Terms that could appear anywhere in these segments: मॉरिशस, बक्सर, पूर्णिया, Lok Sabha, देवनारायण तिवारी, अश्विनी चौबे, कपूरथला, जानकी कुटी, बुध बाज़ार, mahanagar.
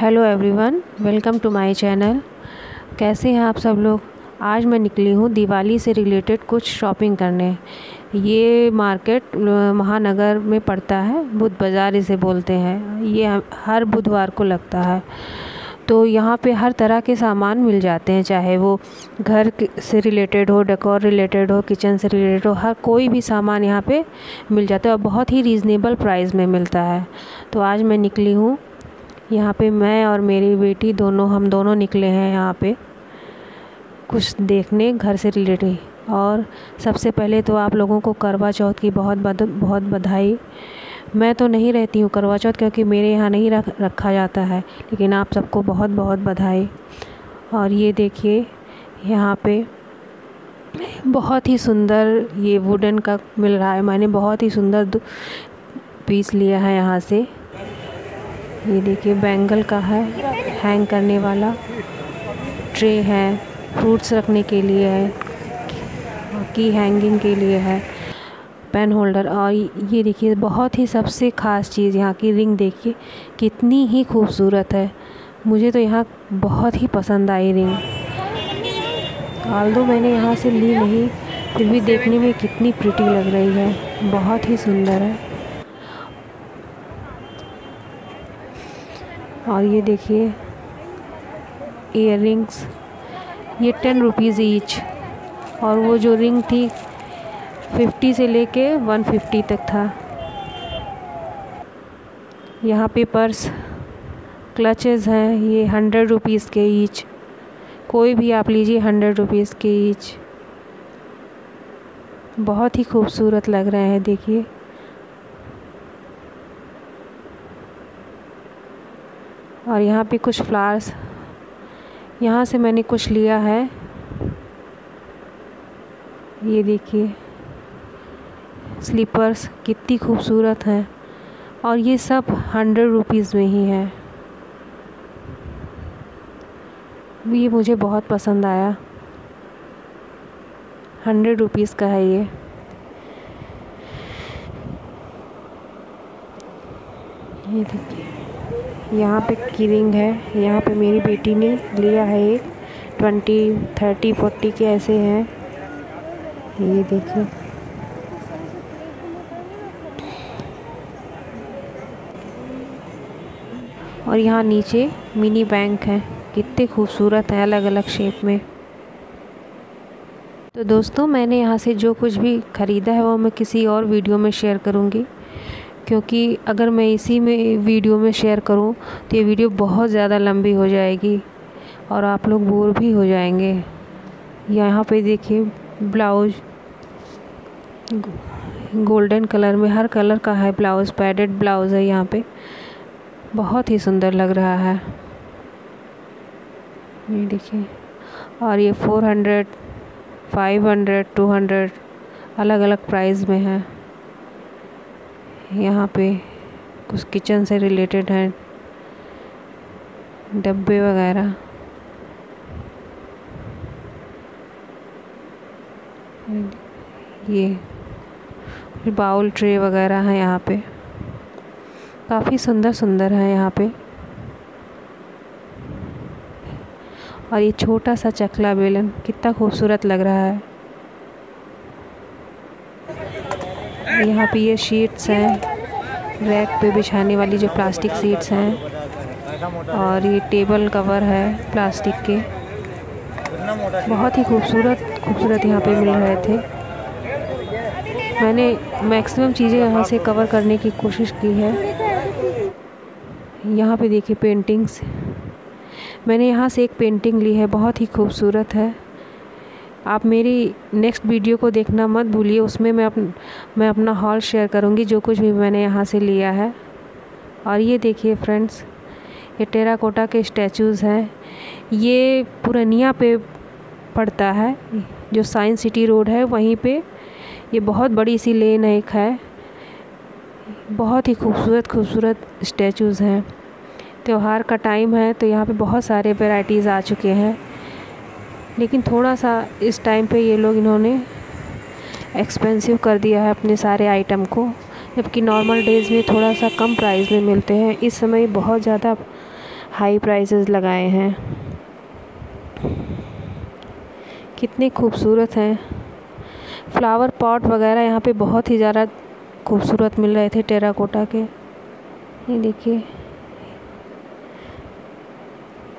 Hello everyone, welcome to my channel. कैसे हैं आप सब लोग। आज मैं निकली हूँ दिवाली से रिलेटेड कुछ शॉपिंग करने। ये मार्केट महानगर में पड़ता है, बुध बाज़ार इसे बोलते हैं। ये हर बुधवार को लगता है। तो यहाँ पे हर तरह के सामान मिल जाते हैं, चाहे वो घर से रिलेटेड हो, डेकोर रिलेटेड हो, किचन से रिलेटेड हो, हर कोई भी सामान यहाँ पे मिल जाता है और बहुत ही रीज़नेबल प्राइस में मिलता है। तो आज मैं निकली हूँ यहाँ पे, मैं और मेरी बेटी हम दोनों निकले हैं यहाँ पे कुछ देखने घर से रिलेटेड। और सबसे पहले तो आप लोगों को करवा चौथ की बहुत बधाई। मैं तो नहीं रहती हूँ करवा चौथ, क्योंकि मेरे यहाँ नहीं रखा जाता है, लेकिन आप सबको बहुत बधाई। और ये देखिए यहाँ पे बहुत ही सुंदर ये वुडन का मिल रहा है। मैंने बहुत ही सुंदर पीस लिया है यहाँ से। ये देखिए बैंगल का है, हैंग करने वाला ट्रे है, फ्रूट्स रखने के लिए है, की हैंगिंग के लिए है, पेन होल्डर। और ये देखिए बहुत ही सबसे ख़ास चीज़ यहाँ की रिंग देखिए कितनी ही खूबसूरत है। मुझे तो यहाँ बहुत ही पसंद आई रिंग। ऑल्दो मैंने यहाँ से ली नहीं, फिर भी देखने में कितनी प्रिटी लग रही है, बहुत ही सुंदर है। और ये देखिए ईयर रिंग्स, ये 10 रुपीज़ ईच। और वो जो रिंग थी 50 से लेके 150 तक था। यहाँ पे पर्स क्लचेस हैं, ये 100 रुपीज़ के ईच। कोई भी आप लीजिए 100 रुपीज़ के ईच। बहुत ही खूबसूरत लग रहे हैं, देखिए और यहाँ पे कुछ फ्लावर्स, यहाँ से मैंने कुछ लिया है। ये देखिए स्लीपर्स कितनी खूबसूरत हैं और ये सब 100 रुपीज़ में ही है। ये मुझे बहुत पसंद आया, 100 रुपीज़ का है ये। देखिए यहाँ पे कीरिंग है, यहाँ पे मेरी बेटी ने लिया है एक 20, 30, 40 के ऐसे हैं। ये देखिए और यहाँ नीचे मिनी बैंक है, कितने खूबसूरत है, अलग अलग शेप में। तो दोस्तों मैंने यहाँ से जो कुछ भी ख़रीदा है वो मैं किसी और वीडियो में शेयर करूँगी, क्योंकि अगर मैं इसी में वीडियो में शेयर करूं तो ये वीडियो बहुत ज़्यादा लंबी हो जाएगी और आप लोग बोर भी हो जाएंगे। यहाँ पे देखिए ब्लाउज गोल्डन कलर में, हर कलर का है ब्लाउज, पैडेड ब्लाउज है यहाँ पे, बहुत ही सुंदर लग रहा है। ये देखिए और ये 400, 500, 200 अलग अलग प्राइस में है। यहाँ पे कुछ किचन से रिलेटेड हैं, डब्बे वगैरह। ये बाउल ट्रे वगैरह हैं यहाँ पे, काफ़ी सुंदर है यहाँ पे। और ये छोटा सा चकला बेलन कितना खूबसूरत लग रहा है। यहाँ पे ये शीट्स हैं, रैक पे बिछाने वाली जो प्लास्टिक शीट्स हैं। और ये टेबल कवर है प्लास्टिक के, बहुत ही खूबसूरत यहाँ पे मिल रहे थे। मैंने मैक्सिमम चीज़ें यहाँ से कवर करने की कोशिश की है। यहाँ पे देखिए पेंटिंग्स, मैंने यहाँ से एक पेंटिंग ली है, बहुत ही खूबसूरत है। आप मेरी नेक्स्ट वीडियो को देखना मत भूलिए, उसमें मैं अपना हॉल शेयर करूंगी जो कुछ भी मैंने यहाँ से लिया है। और ये देखिए फ्रेंड्स, ये टेराकोटा के स्टैचूज़ हैं। ये पूर्णिया पे पड़ता है, जो साइंस सिटी रोड है वहीं पे। ये बहुत बड़ी सी लेन एक है, बहुत ही खूबसूरत स्टैचूज़ हैं। त्यौहार का टाइम है तो यहाँ पे बहुत सारे वैराइटीज़ आ चुके हैं, लेकिन थोड़ा सा इस टाइम पे ये लोग इन्होंने एक्सपेंसिव कर दिया है अपने सारे आइटम को, जबकि नॉर्मल डेज़ में थोड़ा सा कम प्राइस में मिलते हैं। इस समय बहुत ज़्यादा हाई प्राइसेस लगाए हैं। कितने खूबसूरत हैं फ्लावर पॉट वगैरह, यहाँ पे बहुत ही ज़्यादा खूबसूरत मिल रहे थे टेराकोटा के। ये देखिए,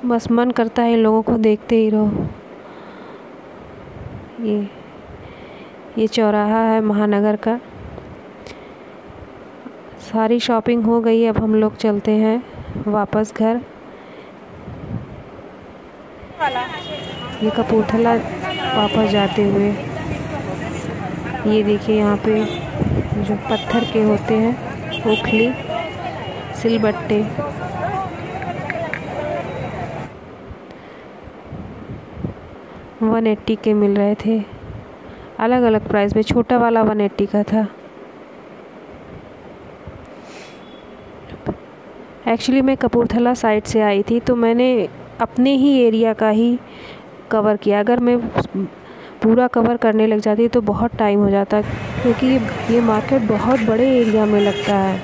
बस मन करता है इन लोगों को देखते ही रहो। ये चौराहा है महानगर का। सारी शॉपिंग हो गई, अब हम लोग चलते हैं वापस घर। ये कपूरथला वापस जाते हुए ये देखिए, यहाँ पे जो पत्थर के होते हैं ओखली सिलबट्टे। ₹180 के मिल रहे थे, अलग अलग प्राइस में। छोटा वाला ₹180 का था। एक्चुअली मैं कपूरथला साइड से आई थी, तो मैंने अपने ही एरिया का ही कवर किया। अगर मैं पूरा कवर करने लग जाती तो बहुत टाइम हो जाता, क्योंकि ये मार्केट बहुत बड़े एरिया में लगता है।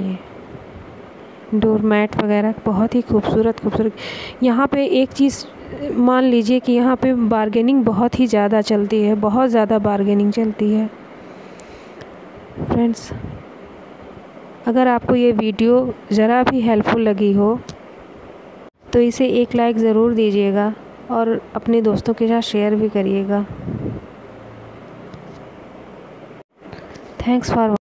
ये डोरमैट वगैरह बहुत ही खूबसूरत। यहाँ पे एक चीज़ मान लीजिए कि यहाँ पे बार्गेनिंग बहुत ही ज़्यादा चलती है, बहुत ज़्यादा बार्गेनिंग चलती है। फ्रेंड्स, अगर आपको ये वीडियो ज़रा भी हेल्पफुल लगी हो तो इसे एक लाइक ज़रूर दीजिएगा और अपने दोस्तों के साथ शेयर भी करिएगा। Thanks for